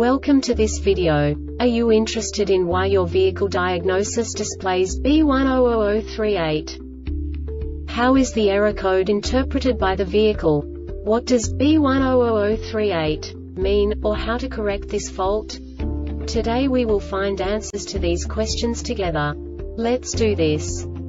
Welcome to this video. Are you interested in why your vehicle diagnosis displays B100038? How is the error code interpreted by the vehicle? What does B100038 mean, or how to correct this fault? Today we will find answers to these questions together. Let's do this.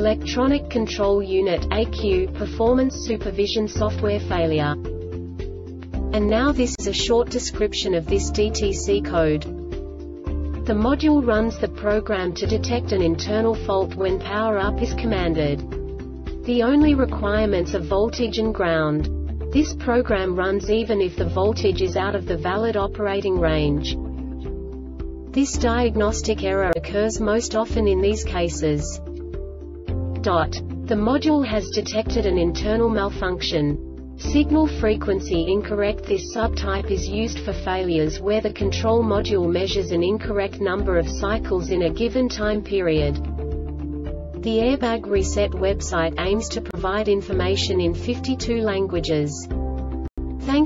electronic control unit (AQ) performance supervision software failure. And now this is a short description of this DTC code. The module runs the program to detect an internal fault when power up is commanded. The only requirements are voltage and ground. This program runs even if the voltage is out of the valid operating range. This diagnostic error occurs most often in these cases. The module has detected an internal malfunction. Signal frequency incorrect. This subtype is used for failures where the control module measures an incorrect number of cycles in a given time period. The Airbag Reset website aims to provide information in 52 languages. Thank you.